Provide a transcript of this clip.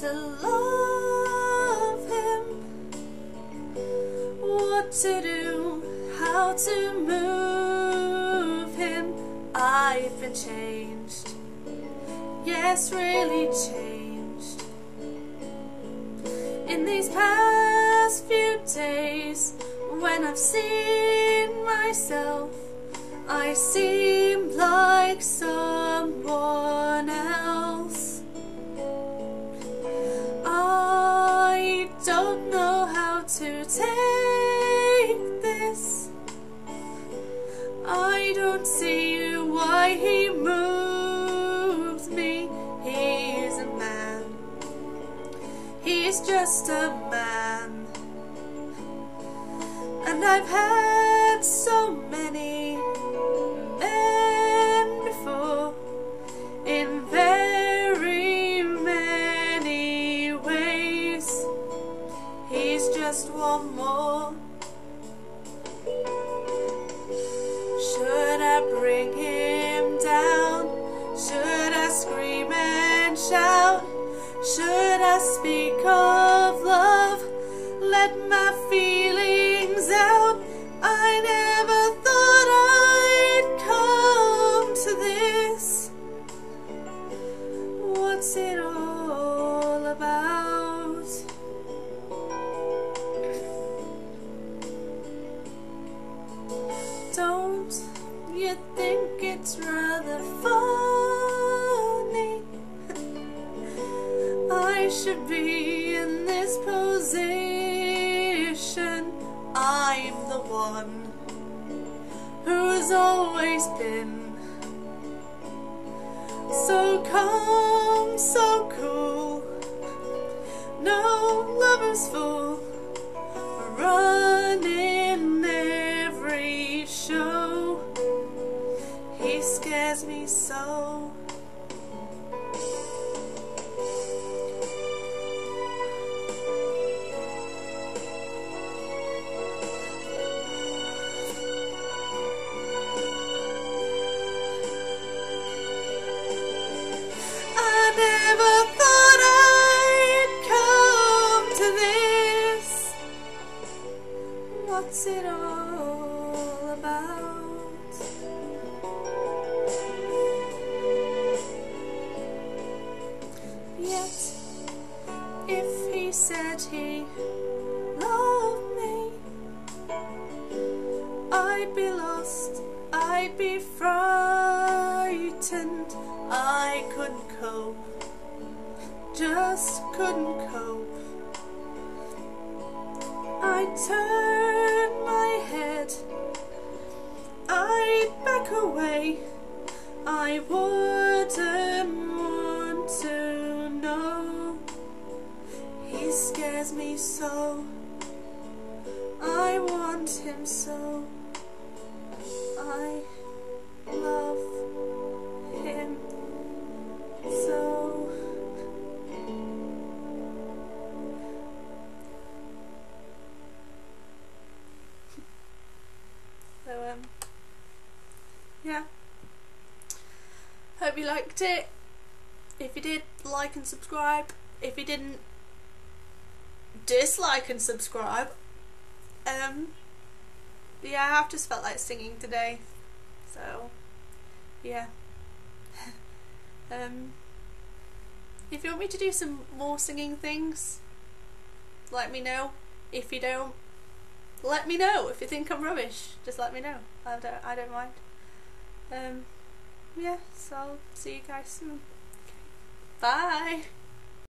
to love him, what to do, how to move him. I've been changed, yes, really changed. In these past few days, when I've seen myself, I seem like someone else. I don't know how to take this. I don't see why he moves me. He's a man, he's just a man. And I've had so many men before, in very many ways. He's just one more. Should I bring him down? Should I scream and shout? Should I speak of love? Let my feelings out. I never thought I'd come to this. What's it all about? Don't you think it's rather funny? I should be in this position. I'm the one who's always been so calm, so cool, no lover's fool, running every show. He scares me so. What's it all about? Yet, if he said he loved me, I'd be lost, I'd be frightened, I couldn't cope, just couldn't cope. I turn my head, I back away, I wouldn't want to know. He scares me so, I want him so, I love him so. So, yeah, hope you liked it. If you did, like and subscribe. If you didn't, dislike and subscribe. Yeah, I've just felt like singing today, so, yeah. If you want me to do some more singing things, let me know. If you don't, let me know. If you think I'm rubbish, just let me know. I don't mind. Yeah, so I'll see you guys soon. Okay. Bye.